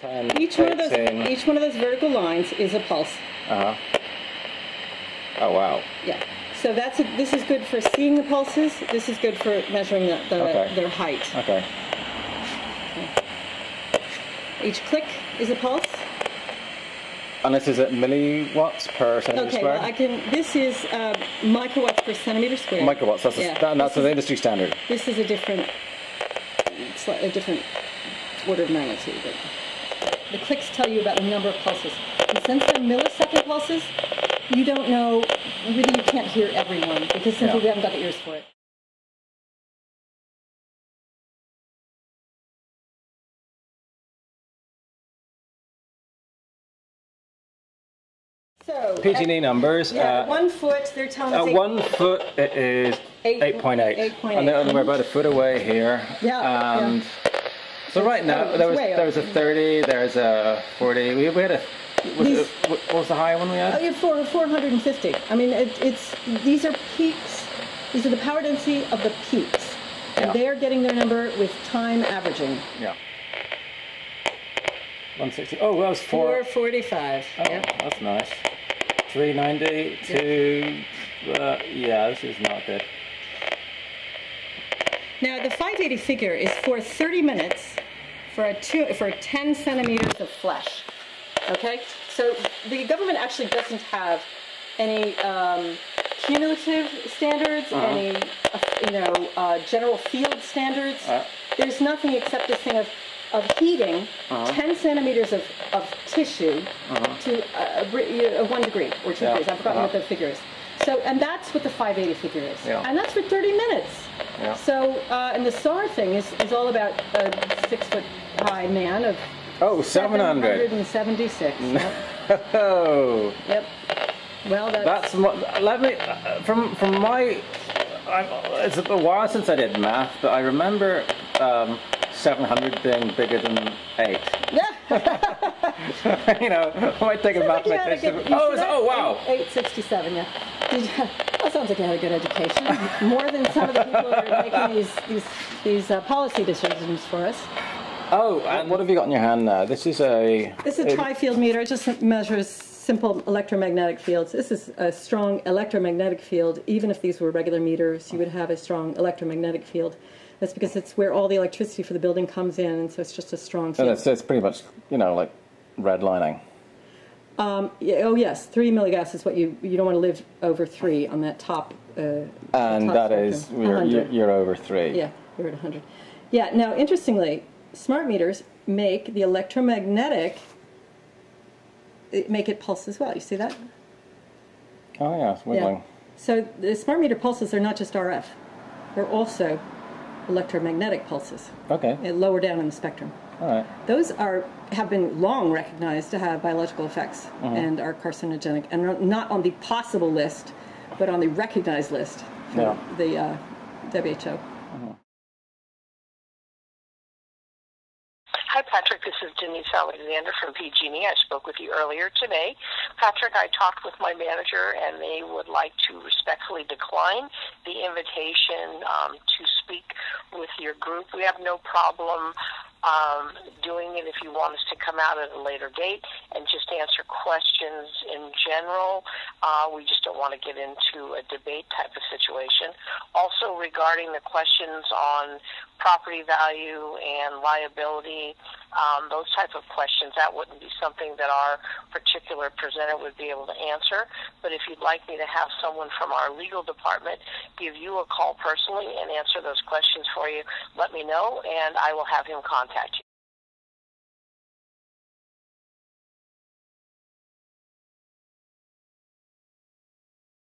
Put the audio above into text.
10, each one of those vertical lines is a pulse. Uh-huh. Oh, wow. Yeah. So that's this is good for seeing the pulses. This is good for measuring their height. Okay. Each click is a pulse. And this is at milliwatts per centimeter squared? Okay, well, this is microwatts per centimeter squared. Microwatts, that's, that's an industry standard. This is a different order of magnitude. But the clicks tell you about the number of pulses. And since they're millisecond pulses, you don't know, really you can't hear everyone, because simply we haven't got the ears for it. So, PG&E numbers. Yeah, 1 foot, they're telling us. At 1 foot, it is 8.8. And then we're about a foot away here. Yeah. And so right now, there was a 30, there's a 40. We had a. What was the higher one we had? Oh, yeah, 450. I mean, these are peaks. These are the power density of the peaks. And they're getting their number with time averaging. Yeah. 160. Oh, well, that was 445. Oh, yeah. That's nice. 390 to, this is not good. Now, the 580 figure is for 30 minutes for 10 centimeters of flesh. Okay? So the government actually doesn't have any cumulative standards, any general field standards. There's nothing except this thing of heating 10 centimeters of tissue to 1 degree or 2 degrees. I've forgotten what the figure is. So, and that's what the 580 figure is. Yeah. And that's for 30 minutes. Yeah. So, and the SAR thing is all about a 6 foot high man of 776. No. Yep. Well, that's let me from my. It's a while since I did math, but I remember 700 being bigger than 8. Yeah. I might take a mathematician. Wow. 867. Yeah. That sounds like you had a good education. More than some of the people that are making these policy decisions for us. Oh, and what have you got in your hand now? This is a tri-field meter. It just measures simple electromagnetic fields. This is a strong electromagnetic field. Even if these were regular meters, you would have a strong electromagnetic field. That's because it's where all the electricity for the building comes in, and so it's just a strong field. So it's pretty much, like redlining. Oh yes, 3 milligauss is what you don't want to live over 3 on that top. And top spectrum. You're over 3. Yeah, you're at 100. Yeah. Now, interestingly, smart meters make the electromagnetic, make it pulse as well. You see that? Oh yeah, it's wiggling. Yeah. So the smart meter pulses are not just RF; they're also electromagnetic pulses. Okay. Lower down in the spectrum. All right. Those have been long recognized to have biological effects and are carcinogenic, and are not on the possible list, but on the recognized list from the WHO. Hi, Patrick. This is Denise Alexander from PG&E. I spoke with you earlier today. Patrick, I talked with my manager, and they would like to respectfully decline the invitation to speak with your group. We have no problem doing it if you want us to come out at a later date and just answer questions in general. We just don't want to get into a debate type of situation. Also, regarding the questions on property value and liability, those type of questions, that wouldn't be something that our particular presenter would be able to answer. But if you'd like me to have someone from our legal department give you a call personally and answer those questions for you, let me know, and I will have him contact you.